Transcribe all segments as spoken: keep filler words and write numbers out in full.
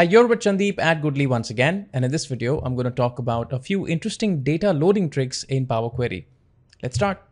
Hi, you're with Chandeep at Goodly once again, and in this video, I'm going to talk about a few interesting data loading tricks in Power Query. Let's start.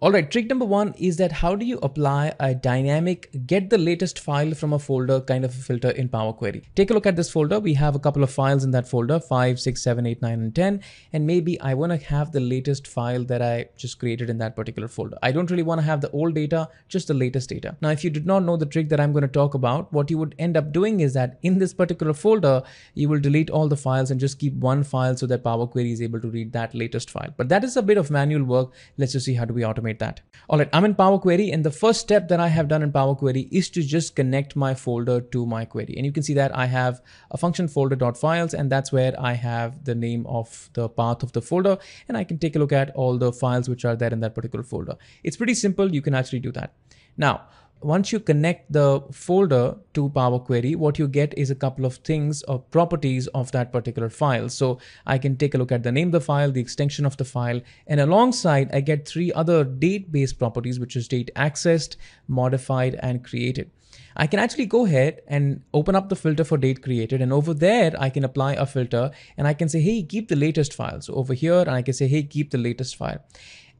All right, trick number one is that how do you apply a dynamic get the latest file from a folder kind of a filter in Power Query? Take a look at this folder. We have a couple of files in that folder, five, six, seven, eight, nine, and ten. And maybe I want to have the latest file that I just created in that particular folder. I don't really want to have the old data, just the latest data. Now, if you did not know the trick that I'm going to talk about, what you would end up doing is that in this particular folder, you will delete all the files and just keep one file so that Power Query is able to read that latest file. But that is a bit of manual work. Let's just see how do we automate that. All right, I'm in Power Query, and the first step that I have done in Power Query is to just connect my folder to my query. And you can see that I have a function folder.files, and that's where I have the name of the path of the folder, and I can take a look at all the files which are there in that particular folder. It's pretty simple. You can actually do that. Now, once you connect the folder to Power Query, what you get is a couple of things or properties of that particular file. So I can take a look at the name of the file, the extension of the file, and alongside I get three other date-based properties, which is date accessed, modified, and created. I can actually go ahead and open up the filter for date created, and over there I can apply a filter and I can say, hey, keep the latest file. So over here, and I can say, hey, keep the latest file.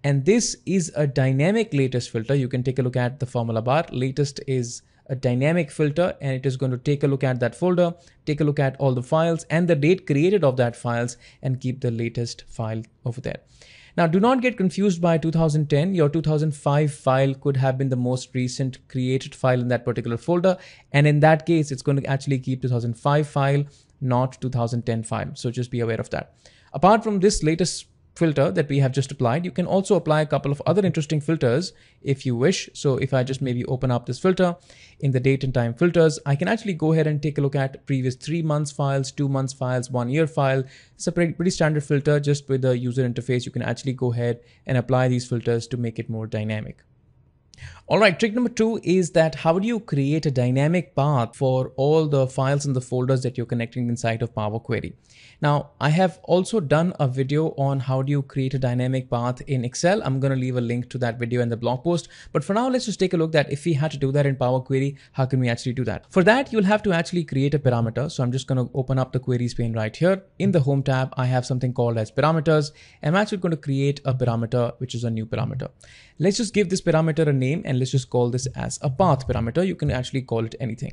And this is a dynamic latest filter. You can take a look at the formula bar. Latest is a dynamic filter, and it is going to take a look at that folder, take a look at all the files and the date created of that files, and keep the latest file over there. Now, do not get confused by two thousand ten. Your two thousand five file could have been the most recent created file in that particular folder. And in that case, it's going to actually keep two thousand five file, not two thousand ten file. So just be aware of that. Apart from this latest filter that we have just applied, you can also apply a couple of other interesting filters if you wish. So if I just maybe open up this filter in the date and time filters, I can actually go ahead and take a look at previous three months files, two months files, one year file. It's a pretty, pretty standard filter. Just with the user interface, you can actually go ahead and apply these filters to make it more dynamic. All right, trick number two is that how do you create a dynamic path for all the files and the folders that you're connecting inside of Power Query. Now, I have also done a video on how do you create a dynamic path in Excel. I'm going to leave a link to that video in the blog post. But for now, let's just take a look at if we had to do that in Power Query, how can we actually do that? For that, you'll have to actually create a parameter. So I'm just going to open up the queries pane right here. In the home tab, I have something called as parameters. I'm actually going to create a parameter, which is a new parameter. Let's just give this parameter a name. Name, and let's just call this as a path parameter. You can actually call it anything,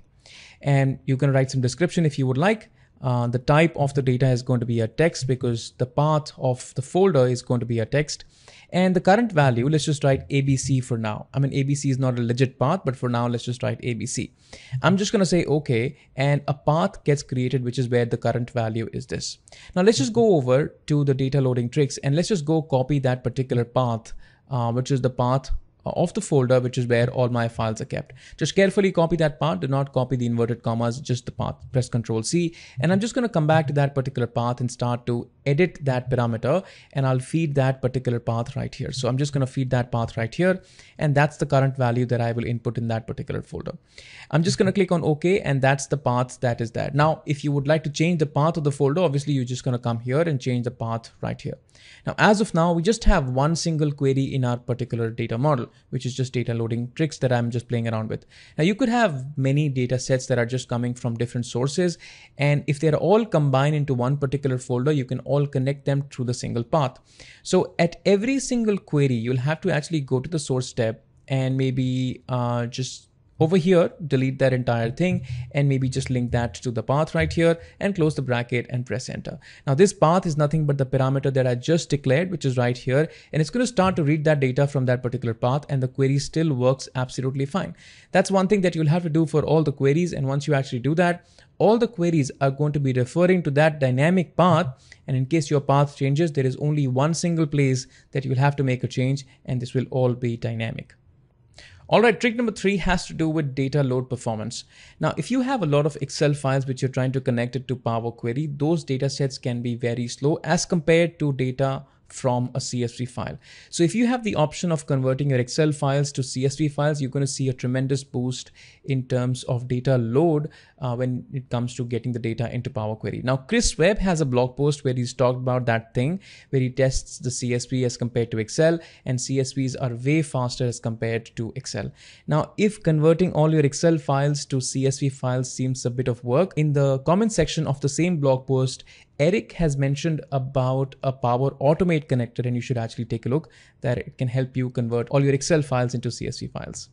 and you can write some description if you would like. Uh, the type of the data is going to be a text because the path of the folder is going to be a text, and the current value, let's just write A B C for now. I mean, A B C is not a legit path, but for now, let's just write A B C. I'm just going to say okay, and a path gets created, which is where the current value is this. Now let's just go over to the data loading tricks, and let's just go copy that particular path, uh, which is the path of the folder, which is where all my files are kept. Just carefully copy that path. Do not copy the inverted commas, just the path. Press Control C, and I'm just going to come back to that particular path and start to edit that parameter, and I'll feed that particular path right here. So I'm just going to feed that path right here, and that's the current value that I will input in that particular folder. I'm just going to click on OK, and that's the path that is there. Now, if you would like to change the path of the folder, obviously you're just going to come here and change the path right here. Now, as of now, we just have one single query in our particular data model, which is just data loading tricks that I'm just playing around with. Now, you could have many data sets that are just coming from different sources, and if they're all combined into one particular folder, you can all connect them through the single path. So at every single query, you'll have to actually go to the source tab and maybe uh, just over here, delete that entire thing and maybe just link that to the path right here and close the bracket and press enter. Now this path is nothing but the parameter that I just declared, which is right here. And it's going to start to read that data from that particular path, and the query still works absolutely fine. That's one thing that you'll have to do for all the queries. And once you actually do that, all the queries are going to be referring to that dynamic path. And in case your path changes, there is only one single place that you'll have to make a change, and this will all be dynamic. All right, trick number three has to do with data load performance. Now, if you have a lot of Excel files which you're trying to connect it to Power Query, those data sets can be very slow as compared to data from a C S V file. So if you have the option of converting your Excel files to C S V files, you're going to see a tremendous boost in terms of data load uh, when it comes to getting the data into Power Query. Now, Chris Webb has a blog post where he's talked about that thing, where he tests the C S V as compared to Excel, and C S Vs are way faster as compared to Excel. Now, if converting all your Excel files to C S V files seems a bit of work, in the comment section of the same blog post, Eric has mentioned about a Power Automate connector, and you should actually take a look, that it can help you convert all your Excel files into C S V files.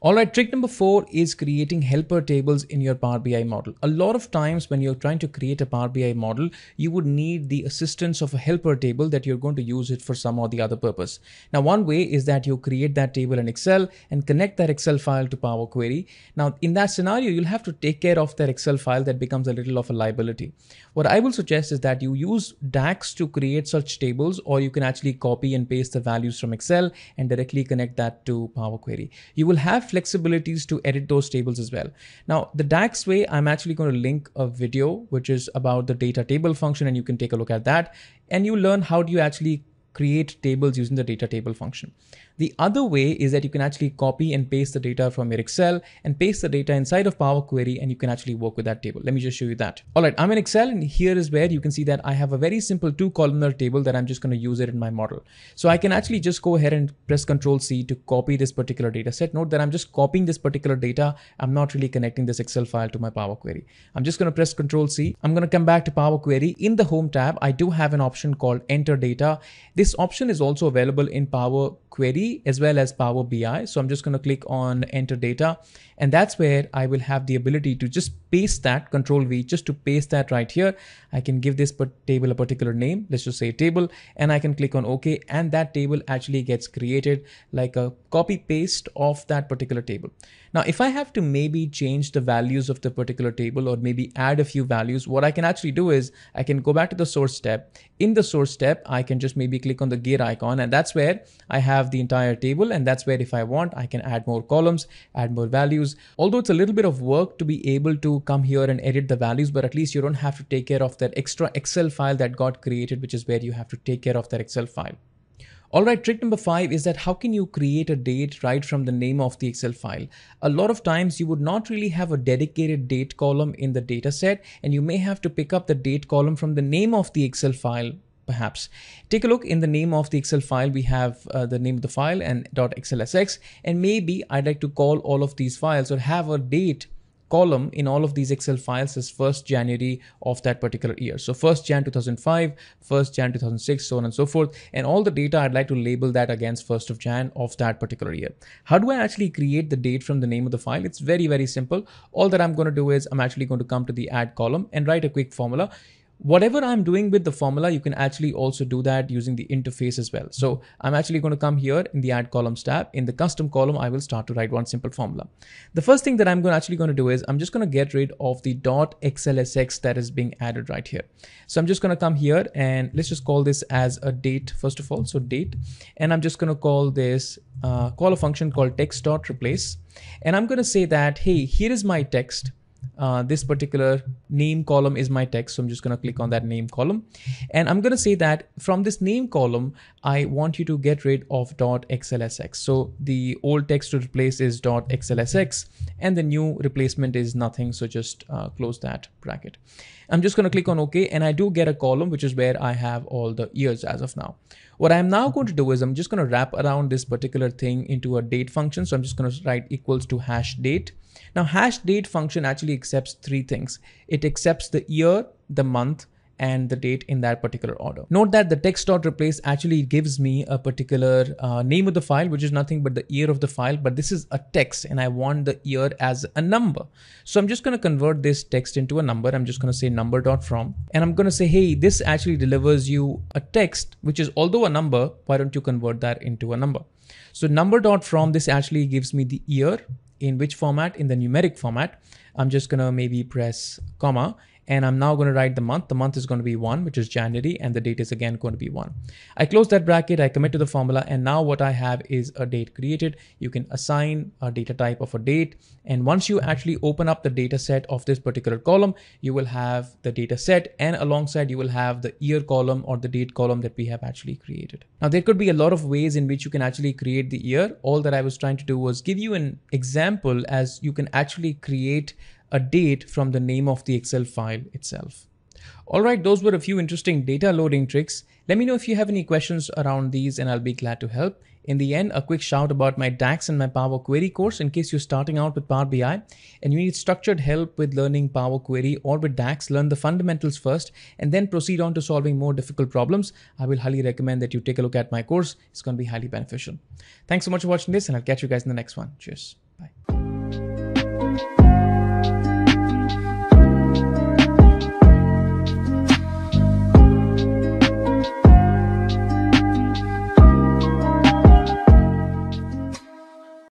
All right, trick number four is creating helper tables in your Power B I model. A lot of times when you're trying to create a Power B I model, you would need the assistance of a helper table that you're going to use it for some or the other purpose. Now, one way is that you create that table in Excel and connect that Excel file to Power Query. Now, in that scenario, you'll have to take care of that Excel file that becomes a little of a liability. What I will suggest is that you use DAX to create such tables, or you can actually copy and paste the values from Excel and directly connect that to Power Query. You will have have flexibilities to edit those tables as well. Now, the DAX way, I'm actually going to link a video which is about the data table function, and you can take a look at that, and you learn how do you actually create tables using the data table function. The other way is that you can actually copy and paste the data from your Excel and paste the data inside of Power Query, and you can actually work with that table. Let me just show you that. All right, I'm in Excel, and here is where you can see that I have a very simple two columnar table that I'm just going to use it in my model. So I can actually just go ahead and press Control C to copy this particular data set. Note that I'm just copying this particular data. I'm not really connecting this Excel file to my Power Query. I'm just going to press Control C. I'm going to come back to Power Query. In the Home tab, I do have an option called Enter Data. This This option is also available in Power Query as well as Power B I. So I'm just going to click on Enter Data, and that's where I will have the ability to just paste that, Control V, just to paste that right here. I can give this table a particular name. Let's just say table, and I can click on OK, and that table actually gets created like a copy paste of that particular table. Now, if I have to maybe change the values of the particular table or maybe add a few values, what I can actually do is I can go back to the source tab. In the source tab, I can just maybe click on the gear icon, and that's where I have the entire table, and that's where if I want, I can add more columns, add more values. Although it's a little bit of work to be able to come here and edit the values, but at least you don't have to take care of that extra Excel file that got created, which is where you have to take care of that Excel file. All right, trick number five is that how can you create a date right from the name of the Excel file? A lot of times you would not really have a dedicated date column in the data set, and you may have to pick up the date column from the name of the Excel file. Perhaps take a look in the name of the Excel file. We have uh, the name of the file and .xlsx, and maybe I'd like to call all of these files or have a date column in all of these Excel files as first January of that particular year. So first Jan two thousand five, first Jan two thousand six, so on and so forth. And all the data, I'd like to label that against first of Jan of that particular year. How do I actually create the date from the name of the file? It's very, very simple. All that I'm going to do is I'm actually going to come to the add column and write a quick formula. Whatever I'm doing with the formula, you can actually also do that using the interface as well. So I'm actually going to come here in the add columns tab. In the custom column, I will start to write one simple formula. The first thing that I'm going to actually going to do is I'm just going to get rid of the .xlsx that is being added right here. So I'm just going to come here and let's just call this as a date first of all. So date, and I'm just going to call this uh, call a function called text.replace, and I'm going to say that, hey, here is my text. Uh, this particular name column is my text. So I'm just going to click on that name column, and I'm going to say that from this name column, I want you to get rid of .xlsx. So the old text to replace is .xlsx, and the new replacement is nothing. So just uh, close that bracket. I'm just going to click on OK, and I do get a column, which is where I have all the years as of now. What I'm now going to do is I'm just going to wrap around this particular thing into a date function. So I'm just going to write equals to hash date. Now, hash date function actually accepts three things. It accepts the year, the month, and the date in that particular order. Note that the text.replace actually gives me a particular uh, name of the file, which is nothing but the year of the file, but this is a text and I want the year as a number. So I'm just going to convert this text into a number. I'm just going to say number.from, and I'm going to say, hey, this actually delivers you a text, which is although a number, why don't you convert that into a number? So number.from, this actually gives me the year. In which format? In the numeric format. I'm just gonna maybe press comma, and I'm now going to write the month. The month is going to be one, which is January, and the date is again going to be one. I close that bracket, I commit to the formula, and now what I have is a date created. You can assign a data type of a date, and once you actually open up the data set of this particular column, you will have the data set, and alongside you will have the year column or the date column that we have actually created. Now there could be a lot of ways in which you can actually create the year. All that I was trying to do was give you an example as you can actually create a date from the name of the Excel file itself. All right, those were a few interesting data loading tricks. Let me know if you have any questions around these and I'll be glad to help. In the end, a quick shout about my DAX and my Power Query course in case you're starting out with Power B I and you need structured help with learning Power Query or with DAX. Learn the fundamentals first and then proceed on to solving more difficult problems. I will highly recommend that you take a look at my course. It's going to be highly beneficial. Thanks so much for watching this and I'll catch you guys in the next one. Cheers. Bye.